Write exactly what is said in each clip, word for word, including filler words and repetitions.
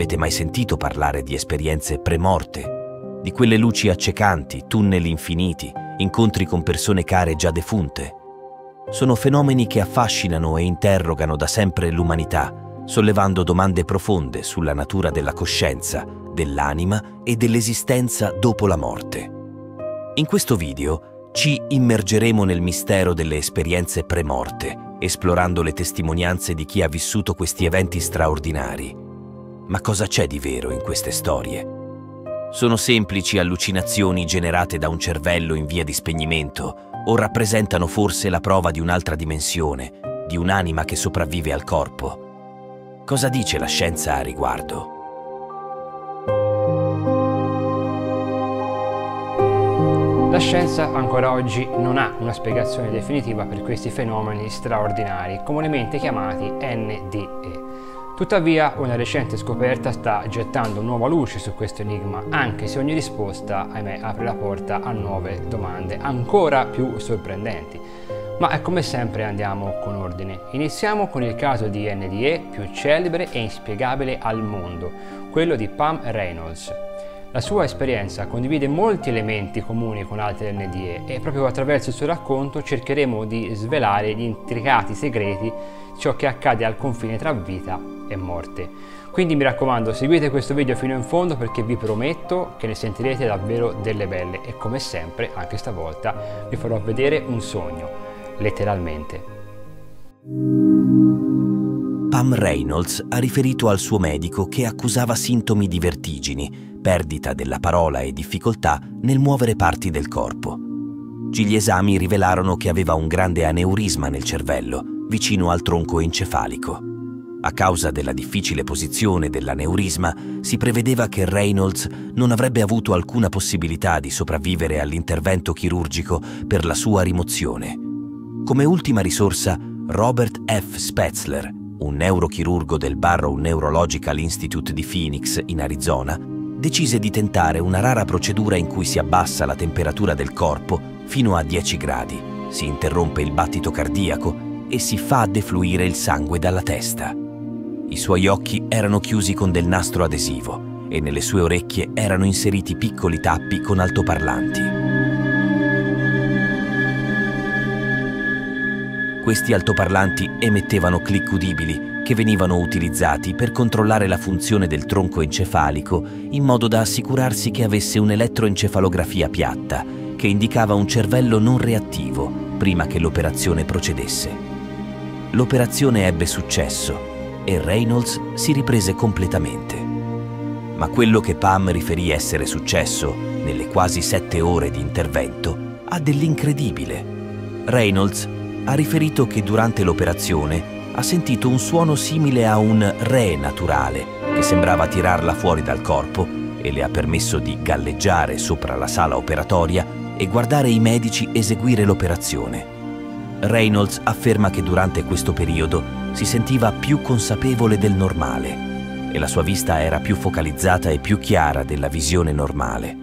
Avete mai sentito parlare di esperienze premorte? Di quelle luci accecanti, tunnel infiniti, incontri con persone care già defunte? Sono fenomeni che affascinano e interrogano da sempre l'umanità, sollevando domande profonde sulla natura della coscienza, dell'anima e dell'esistenza dopo la morte. In questo video ci immergeremo nel mistero delle esperienze premorte, esplorando le testimonianze di chi ha vissuto questi eventi straordinari. Ma cosa c'è di vero in queste storie? Sono semplici allucinazioni generate da un cervello in via di spegnimento, o rappresentano forse la prova di un'altra dimensione, di un'anima che sopravvive al corpo? Cosa dice la scienza a riguardo? La scienza ancora oggi non ha una spiegazione definitiva per questi fenomeni straordinari, comunemente chiamati N D E. Tuttavia, una recente scoperta sta gettando nuova luce su questo enigma, anche se ogni risposta, ahimè, apre la porta a nuove domande, ancora più sorprendenti. Ma come sempre andiamo con ordine. Iniziamo con il caso di N D E più celebre e inspiegabile al mondo, quello di Pam Reynolds. La sua esperienza condivide molti elementi comuni con altri N D E e proprio attraverso il suo racconto cercheremo di svelare gli intricati segreti, ciò che accade al confine tra vita e morte. Quindi mi raccomando, seguite questo video fino in fondo perché vi prometto che ne sentirete davvero delle belle e come sempre, anche stavolta, vi farò vedere un sogno, letteralmente. Pam Reynolds ha riferito al suo medico che accusava sintomi di vertigini, perdita della parola e difficoltà nel muovere parti del corpo. Gli esami rivelarono che aveva un grande aneurisma nel cervello, vicino al tronco encefalico. A causa della difficile posizione dell'aneurisma, si prevedeva che Reynolds non avrebbe avuto alcuna possibilità di sopravvivere all'intervento chirurgico per la sua rimozione. Come ultima risorsa, Robert F. Spetzler, un neurochirurgo del Barrow Neurological Institute di Phoenix, in Arizona, decise di tentare una rara procedura in cui si abbassa la temperatura del corpo fino a dieci gradi, si interrompe il battito cardiaco e si fa defluire il sangue dalla testa. I suoi occhi erano chiusi con del nastro adesivo e nelle sue orecchie erano inseriti piccoli tappi con altoparlanti. Questi altoparlanti emettevano clic udibili che venivano utilizzati per controllare la funzione del tronco encefalico in modo da assicurarsi che avesse un'elettroencefalografia piatta che indicava un cervello non reattivo prima che l'operazione procedesse. L'operazione ebbe successo e Reynolds si riprese completamente. Ma quello che Pam riferì essere successo nelle quasi sette ore di intervento ha dell'incredibile. Reynolds ha riferito che durante l'operazione ha sentito un suono simile a un re naturale che sembrava tirarla fuori dal corpo e le ha permesso di galleggiare sopra la sala operatoria e guardare i medici eseguire l'operazione. Reynolds afferma che durante questo periodo si sentiva più consapevole del normale e la sua vista era più focalizzata e più chiara della visione normale.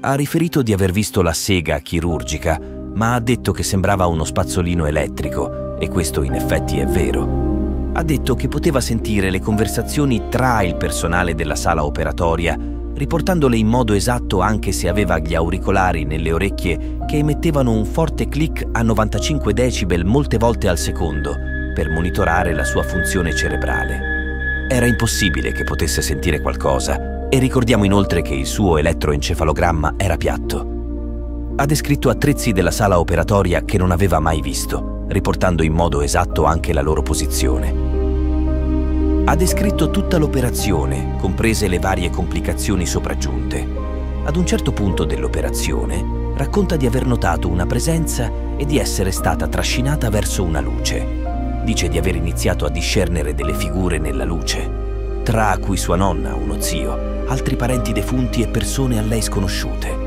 Ha riferito di aver visto la sega chirurgica, ma ha detto che sembrava uno spazzolino elettrico e questo in effetti è vero. Ha detto che poteva sentire le conversazioni tra il personale della sala operatoria, riportandole in modo esatto anche se aveva gli auricolari nelle orecchie che emettevano un forte click a novantacinque decibel molte volte al secondo per monitorare la sua funzione cerebrale. Era impossibile che potesse sentire qualcosa e ricordiamo inoltre che il suo elettroencefalogramma era piatto. Ha descritto attrezzi della sala operatoria che non aveva mai visto, riportando in modo esatto anche la loro posizione. Ha descritto tutta l'operazione, comprese le varie complicazioni sopraggiunte. Ad un certo punto dell'operazione, racconta di aver notato una presenza e di essere stata trascinata verso una luce. Dice di aver iniziato a discernere delle figure nella luce, tra cui sua nonna, uno zio, altri parenti defunti e persone a lei sconosciute.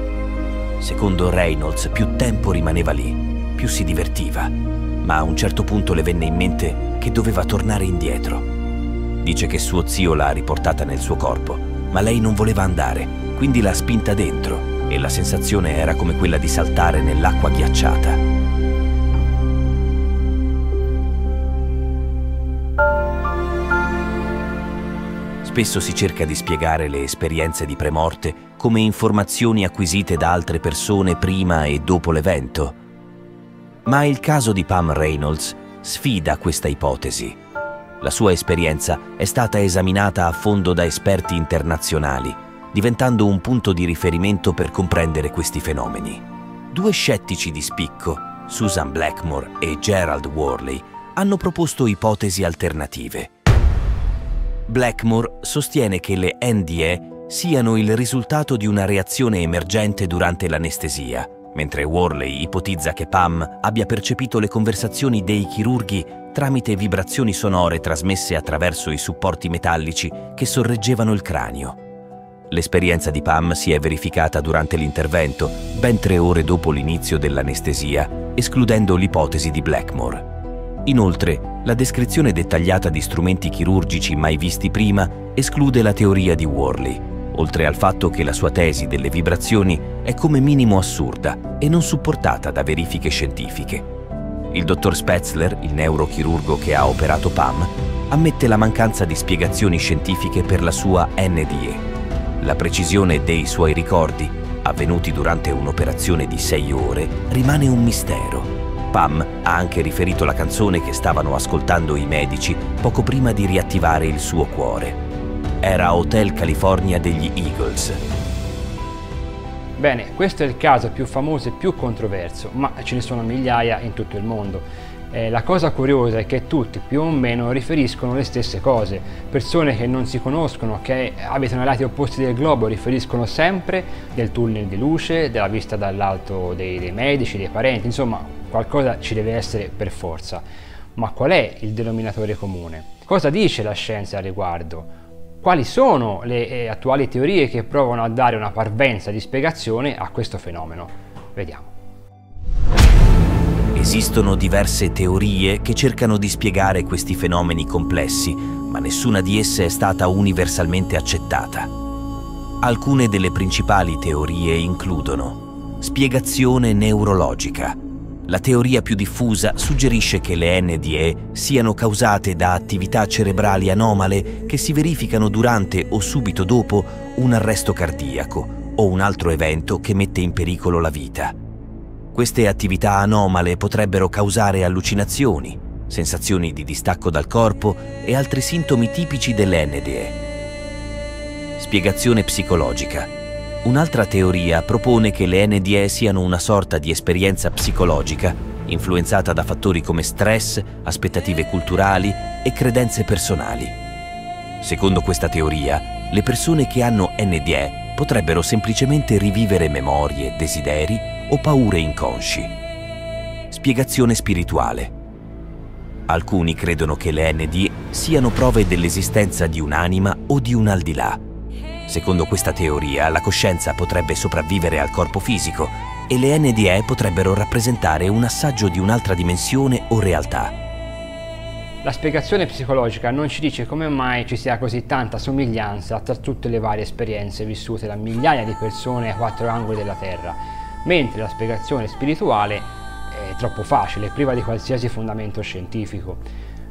Secondo Reynolds, più tempo rimaneva lì, più si divertiva, ma a un certo punto le venne in mente che doveva tornare indietro. Dice che suo zio l'ha riportata nel suo corpo, ma lei non voleva andare, quindi l'ha spinta dentro e la sensazione era come quella di saltare nell'acqua ghiacciata. Spesso si cerca di spiegare le esperienze di premorte come informazioni acquisite da altre persone prima e dopo l'evento. Ma il caso di Pam Reynolds sfida questa ipotesi. La sua esperienza è stata esaminata a fondo da esperti internazionali, diventando un punto di riferimento per comprendere questi fenomeni. Due scettici di spicco, Susan Blackmore e Gerald Worley, hanno proposto ipotesi alternative. Blackmore sostiene che le N D E siano il risultato di una reazione emergente durante l'anestesia, mentre Worley ipotizza che Pam abbia percepito le conversazioni dei chirurghi tramite vibrazioni sonore trasmesse attraverso i supporti metallici che sorreggevano il cranio. L'esperienza di Pam si è verificata durante l'intervento, ben tre ore dopo l'inizio dell'anestesia, escludendo l'ipotesi di Blackmore. Inoltre, la descrizione dettagliata di strumenti chirurgici mai visti prima esclude la teoria di Worley, oltre al fatto che la sua tesi delle vibrazioni è come minimo assurda e non supportata da verifiche scientifiche. Il dottor Spetzler, il neurochirurgo che ha operato Pam, ammette la mancanza di spiegazioni scientifiche per la sua N D E. La precisione dei suoi ricordi, avvenuti durante un'operazione di sei ore, rimane un mistero. Pam ha anche riferito la canzone che stavano ascoltando i medici poco prima di riattivare il suo cuore. Era Hotel California degli Eagles. Bene, questo è il caso più famoso e più controverso, ma ce ne sono migliaia in tutto il mondo. Eh, la cosa curiosa è che tutti, più o meno, riferiscono le stesse cose. Persone che non si conoscono, che abitano ai lati opposti del globo, riferiscono sempre del tunnel di luce, della vista dall'alto dei, dei medici, dei parenti, insomma, qualcosa ci deve essere per forza. Ma qual è il denominatore comune? Cosa dice la scienza al riguardo? Quali sono le eh, attuali teorie che provano a dare una parvenza di spiegazione a questo fenomeno? Vediamo. Esistono diverse teorie che cercano di spiegare questi fenomeni complessi, ma nessuna di esse è stata universalmente accettata. Alcune delle principali teorie includono spiegazione neurologica. La teoria più diffusa suggerisce che le N D E siano causate da attività cerebrali anomale che si verificano durante o subito dopo un arresto cardiaco o un altro evento che mette in pericolo la vita. Queste attività anomale potrebbero causare allucinazioni, sensazioni di distacco dal corpo e altri sintomi tipici delle N D E. Spiegazione psicologica. Un'altra teoria propone che le N D E siano una sorta di esperienza psicologica, influenzata da fattori come stress, aspettative culturali e credenze personali. Secondo questa teoria, le persone che hanno N D E potrebbero semplicemente rivivere memorie, desideri o paure inconsci. Spiegazione spirituale. Alcuni credono che le N D E siano prove dell'esistenza di un'anima o di un al di là. Secondo questa teoria, la coscienza potrebbe sopravvivere al corpo fisico e le N D E potrebbero rappresentare un assaggio di un'altra dimensione o realtà. La spiegazione psicologica non ci dice come mai ci sia così tanta somiglianza tra tutte le varie esperienze vissute da migliaia di persone ai quattro angoli della Terra, mentre la spiegazione spirituale è troppo facile, priva di qualsiasi fondamento scientifico.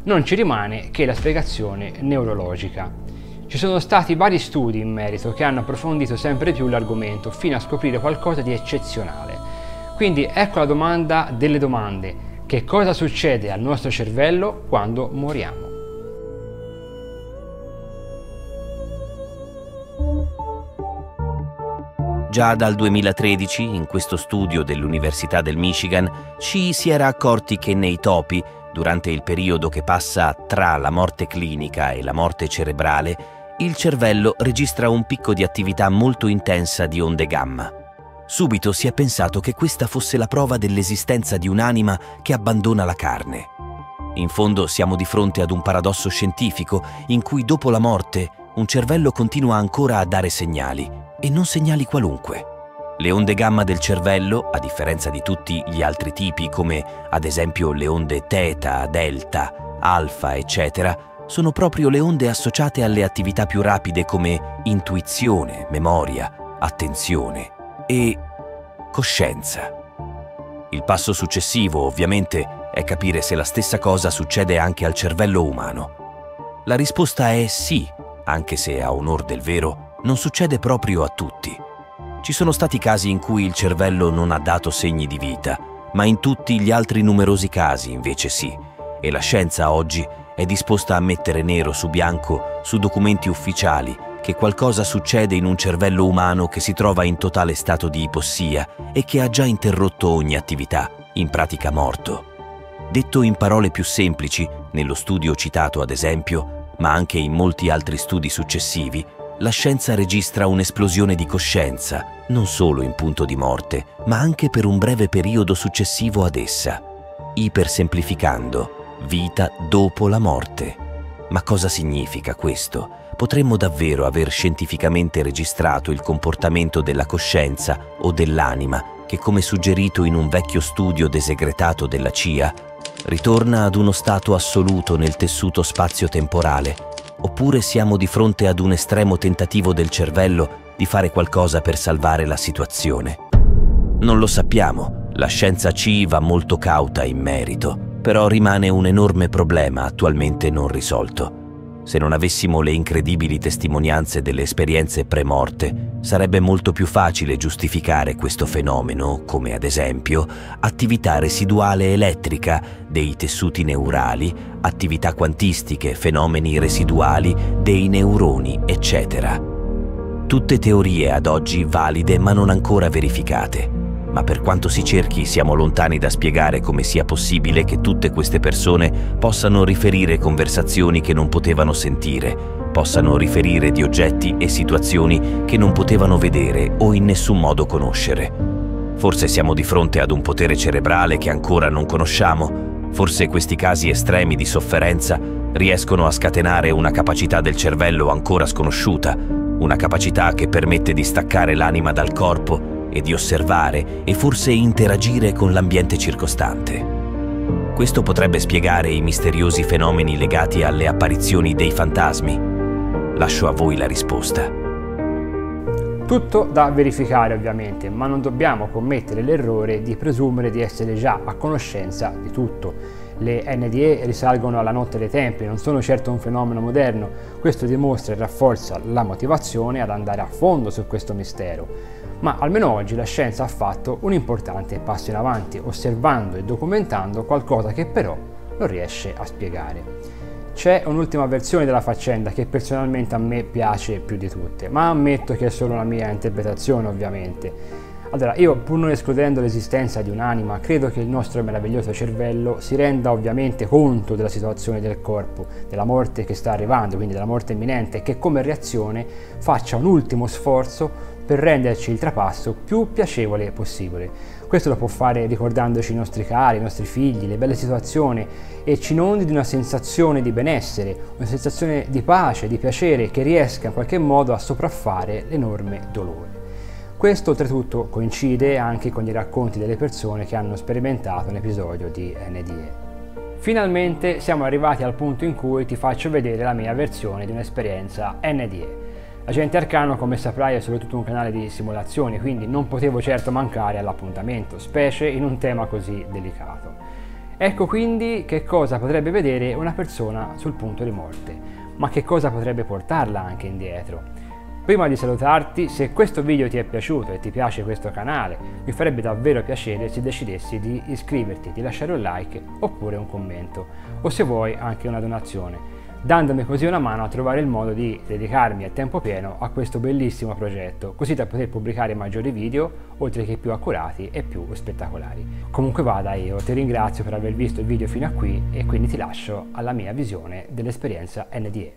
Non ci rimane che la spiegazione neurologica. Ci sono stati vari studi in merito che hanno approfondito sempre più l'argomento fino a scoprire qualcosa di eccezionale. Quindi ecco la domanda delle domande. Che cosa succede al nostro cervello quando moriamo? Già dal duemilatredici, in questo studio dell'Università del Michigan, ci si era accorti che nei topi, durante il periodo che passa tra la morte clinica e la morte cerebrale, il cervello registra un picco di attività molto intensa di onde gamma. Subito si è pensato che questa fosse la prova dell'esistenza di un'anima che abbandona la carne. In fondo siamo di fronte ad un paradosso scientifico in cui dopo la morte un cervello continua ancora a dare segnali, e non segnali qualunque. Le onde gamma del cervello, a differenza di tutti gli altri tipi come ad esempio le onde teta, delta, alfa, eccetera, sono proprio le onde associate alle attività più rapide come intuizione, memoria, attenzione e coscienza. Il passo successivo, ovviamente, è capire se la stessa cosa succede anche al cervello umano. La risposta è sì, anche se a onor del vero non succede proprio a tutti. Ci sono stati casi in cui il cervello non ha dato segni di vita, ma in tutti gli altri numerosi casi invece sì, e la scienza oggi è disposta a mettere nero su bianco su documenti ufficiali che qualcosa succede in un cervello umano che si trova in totale stato di ipossia e che ha già interrotto ogni attività, in pratica morto. Detto in parole più semplici, nello studio citato ad esempio, ma anche in molti altri studi successivi, la scienza registra un'esplosione di coscienza, non solo in punto di morte, ma anche per un breve periodo successivo ad essa. Ipersemplificando, vita dopo la morte. Ma cosa significa questo? Potremmo davvero aver scientificamente registrato il comportamento della coscienza o dell'anima che, come suggerito in un vecchio studio desegretato della C I A, ritorna ad uno stato assoluto nel tessuto spazio-temporale, oppure siamo di fronte ad un estremo tentativo del cervello di fare qualcosa per salvare la situazione? Non lo sappiamo, la scienza ci va molto cauta in merito, però rimane un enorme problema attualmente non risolto. Se non avessimo le incredibili testimonianze delle esperienze premorte, sarebbe molto più facile giustificare questo fenomeno, come ad esempio attività residuale elettrica dei tessuti neurali, attività quantistiche, fenomeni residuali dei neuroni, eccetera. Tutte teorie ad oggi valide ma non ancora verificate. Ma per quanto si cerchi, siamo lontani da spiegare come sia possibile che tutte queste persone possano riferire conversazioni che non potevano sentire, possano riferire di oggetti e situazioni che non potevano vedere o in nessun modo conoscere. Forse siamo di fronte ad un potere cerebrale che ancora non conosciamo, forse questi casi estremi di sofferenza riescono a scatenare una capacità del cervello ancora sconosciuta, una capacità che permette di staccare l'anima dal corpo e di osservare e forse interagire con l'ambiente circostante. Questo potrebbe spiegare i misteriosi fenomeni legati alle apparizioni dei fantasmi. Lascio a voi la risposta. Tutto da verificare ovviamente, ma non dobbiamo commettere l'errore di presumere di essere già a conoscenza di tutto. Le N D E risalgono alla notte dei tempi, non sono certo un fenomeno moderno. Questo dimostra e rafforza la motivazione ad andare a fondo su questo mistero. Ma almeno oggi la scienza ha fatto un importante passo in avanti, osservando e documentando qualcosa che però non riesce a spiegare. C'è un'ultima versione della faccenda che personalmente a me piace più di tutte, ma ammetto che è solo la mia interpretazione ovviamente. Allora, io pur non escludendo l'esistenza di un'anima, credo che il nostro meraviglioso cervello si renda ovviamente conto della situazione del corpo, della morte che sta arrivando, quindi della morte imminente, e che come reazione faccia un ultimo sforzo per renderci il trapasso più piacevole possibile. Questo lo può fare ricordandoci i nostri cari, i nostri figli, le belle situazioni, e ci inondi di una sensazione di benessere, una sensazione di pace, di piacere, che riesca in qualche modo a sopraffare l'enorme dolore. Questo oltretutto coincide anche con i racconti delle persone che hanno sperimentato un episodio di N D E. Finalmente siamo arrivati al punto in cui ti faccio vedere la mia versione di un'esperienza N D E. Agente Arcano, come saprai, è soprattutto un canale di simulazioni, quindi non potevo certo mancare all'appuntamento, specie in un tema così delicato. Ecco quindi che cosa potrebbe vedere una persona sul punto di morte, ma che cosa potrebbe portarla anche indietro. Prima di salutarti, se questo video ti è piaciuto e ti piace questo canale, mi farebbe davvero piacere se decidessi di iscriverti, di lasciare un like oppure un commento, o se vuoi anche una donazione, dandomi così una mano a trovare il modo di dedicarmi a tempo pieno a questo bellissimo progetto, così da poter pubblicare maggiori video, oltre che più accurati e più spettacolari. Comunque vada, io ti ringrazio per aver visto il video fino a qui e quindi ti lascio alla mia visione dell'esperienza N D E.